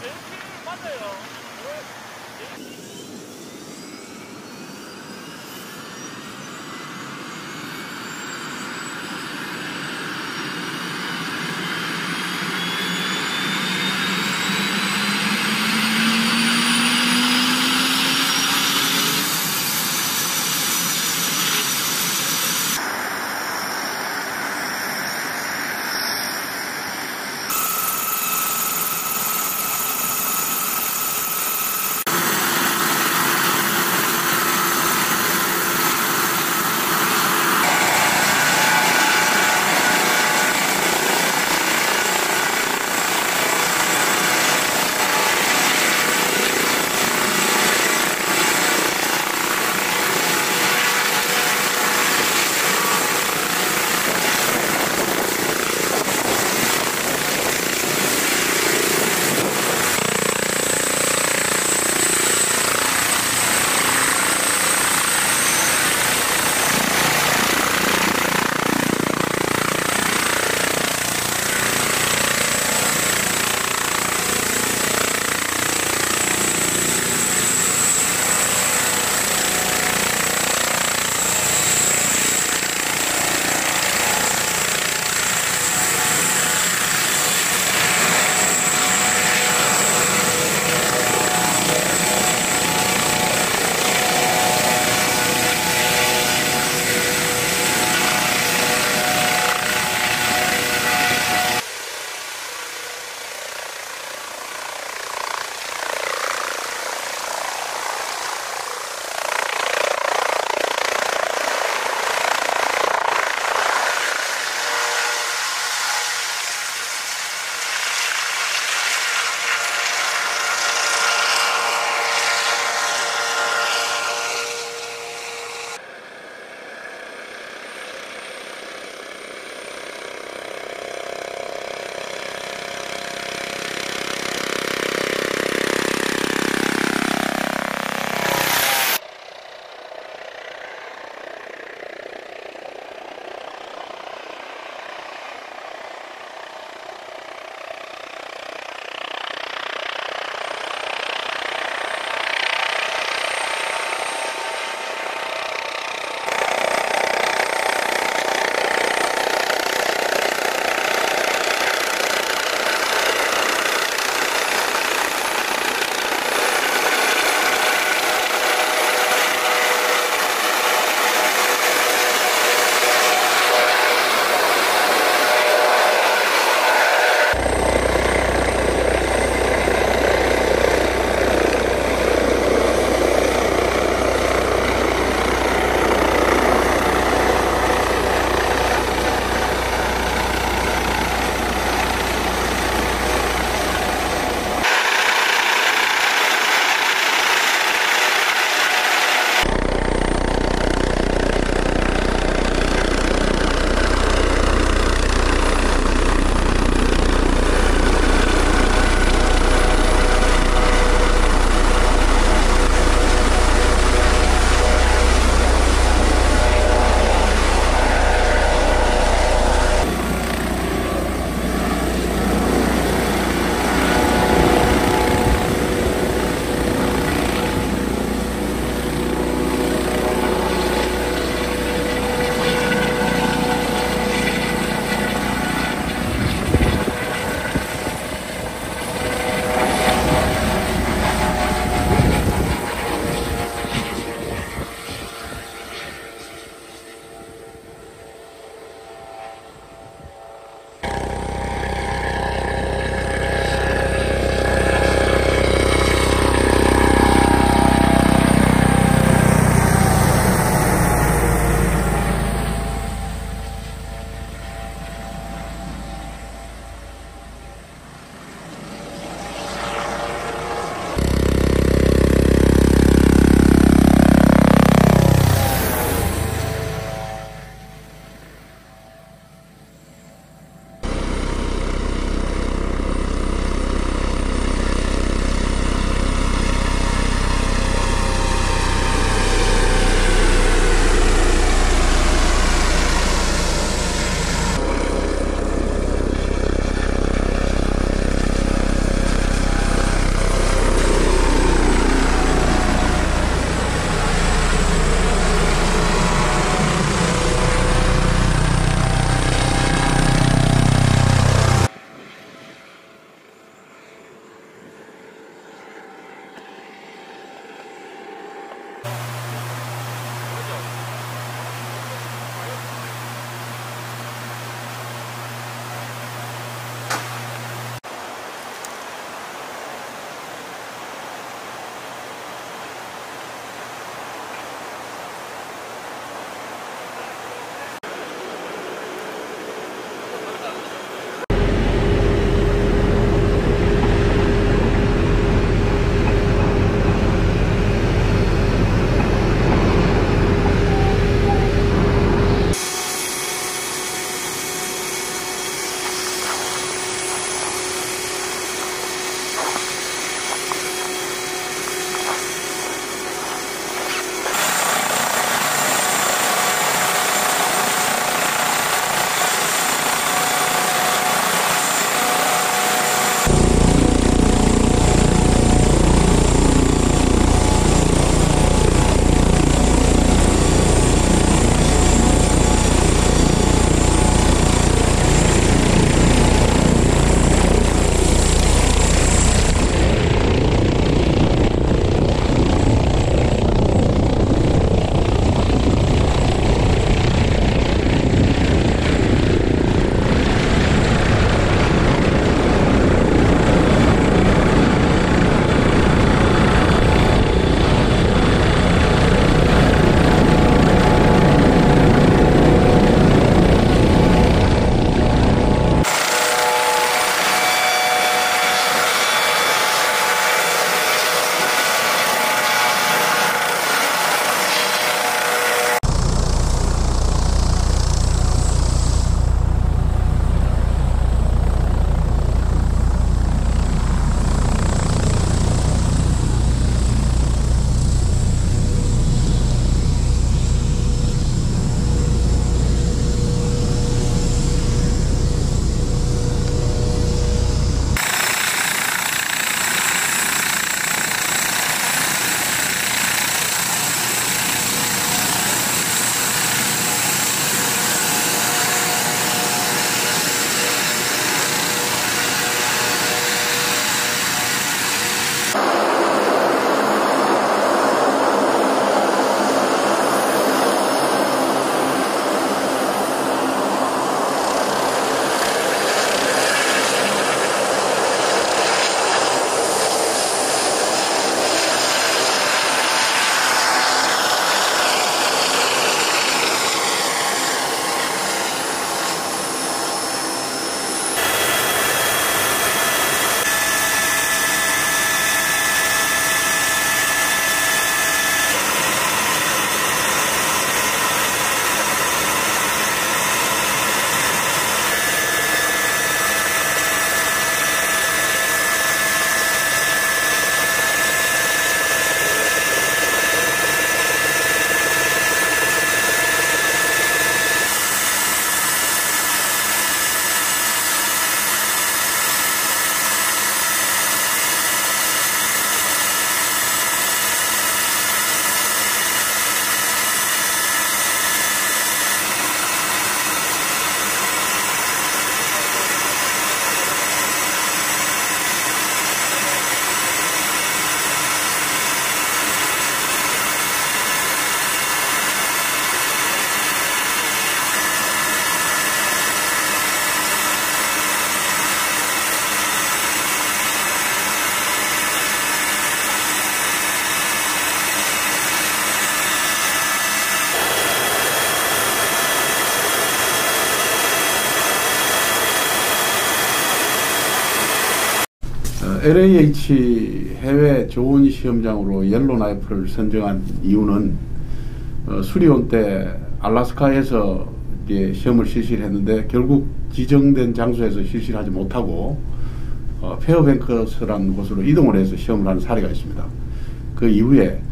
제일 맞아요. LAH 해외 좋은 시험장으로 옐로우나이프를 선정한 이유는 수리온 때 알래스카에서 시험을 실시를 했는데 결국 지정된 장소에서 실시를 하지 못하고 페어뱅크스라는 곳으로 이동을 해서 시험을 하는 사례가 있습니다. 그 이후에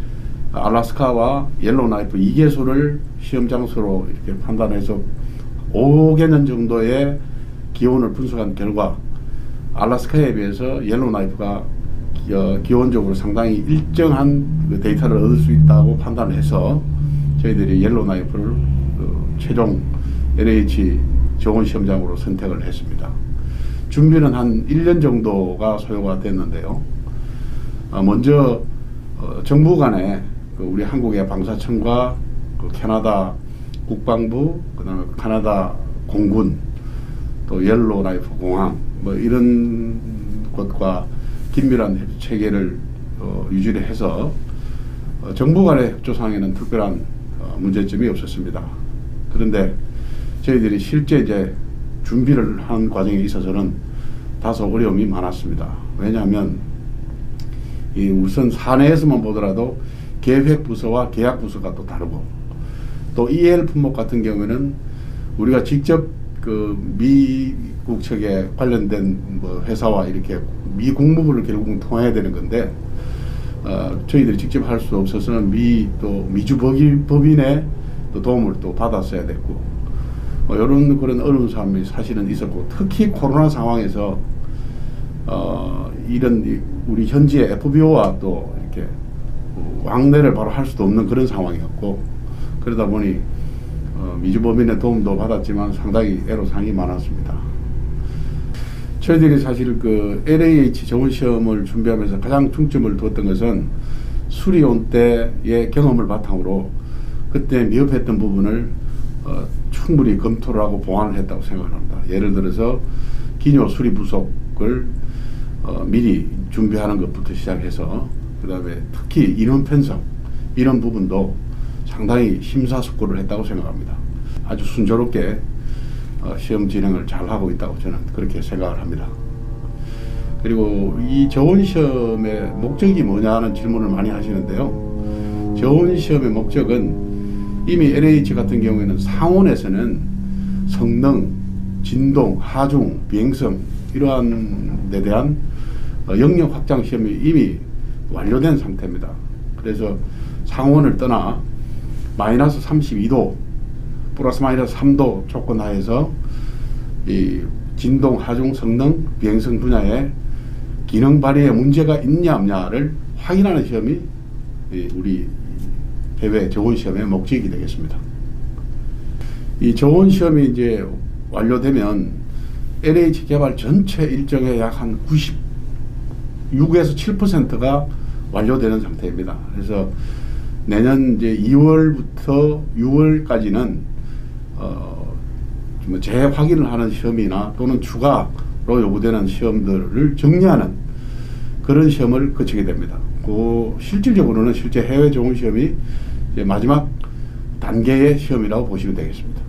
알래스카와 옐로우나이프 2개소를 시험 장소로 이렇게 판단해서 5개년 정도의 기온을 분석한 결과 알래스카에 비해서 옐로우나이프가 기온적으로 상당히 일정한 그 데이터를 얻을 수 있다고 판단을 해서 저희들이 옐로우나이프를 최종 LAH 좋은 시험장으로 선택을 했습니다. 준비는 한 1년 정도가 소요가 됐는데요. 먼저 정부 간에 우리 한국의 방사청과 캐나다 국방부, 그 다음에 캐나다 공군, 또 옐로우나이프 공항 뭐 이런 것과 긴밀한 체계를 유지를 해서 정부 간의 협조사항에는 특별한 문제점이 없었습니다. 그런데 저희들이 실제 이제 준비를 한 과정에 있어서는 다소 어려움이 많았습니다. 왜냐하면 이 우선 사내에서만 보더라도 계획 부서와 계약 부서가 또 다르고 또 EL 품목 같은 경우에는 우리가 직접 그 미국 측에 관련된 뭐 회사와 이렇게 미 국무부를 결국은 통해야 되는 건데 저희들이 직접 할 수 없어서는 미주 법인의 또 도움을 또 받았어야 됐고 이런 그런 어려운 사람이 사실은 있었고 특히 코로나 상황에서 이런 우리 현지의 FBO와 또 이렇게 왕래를 바로 할 수도 없는 그런 상황이었고 그러다 보니 미주 법인의 도움도 받았지만 상당히 애로사항이 많았습니다. 저희들이 사실 그 LAH 좋은 시험을 준비하면서 가장 중점을 뒀던 것은 수리온 때의 경험을 바탕으로 그때 미흡했던 부분을 충분히 검토를 하고 보완을 했다고 생각합니다. 예를 들어서 기뇨 수리 부속을 미리 준비하는 것부터 시작해서 그 다음에 특히 인원 편성 이런 부분도 상당히 심사숙고를 했다고 생각합니다. 아주 순조롭게 시험 진행을 잘 하고 있다고 저는 그렇게 생각을 합니다. 그리고 이 저온 시험의 목적이 뭐냐는 질문을 많이 하시는데요. 저온 시험의 목적은 이미 LAH 같은 경우에는 상온에서는 성능, 진동, 하중, 비행성 이러한 데 대한 영역 확장 시험이 이미 완료된 상태입니다. 그래서 상온을 떠나 마이너스 32도, 플러스 마이너스 3도 조건 하에서 이 진동, 하중, 성능, 비행성 분야에 기능 발휘에 문제가 있냐 없냐를 확인하는 시험이 우리 해외 저온 시험의 목적이 되겠습니다. 이 저온 시험이 이제 완료되면 LAH 개발 전체 일정의 약 한 96에서 7%가 완료되는 상태입니다. 그래서 내년 이제 2월부터 6월까지는 재확인을 하는 시험이나 또는 추가로 요구되는 시험들을 정리하는 그런 시험을 거치게 됩니다. 실질적으로는 실제 해외 좋은 시험이 이제 마지막 단계의 시험이라고 보시면 되겠습니다.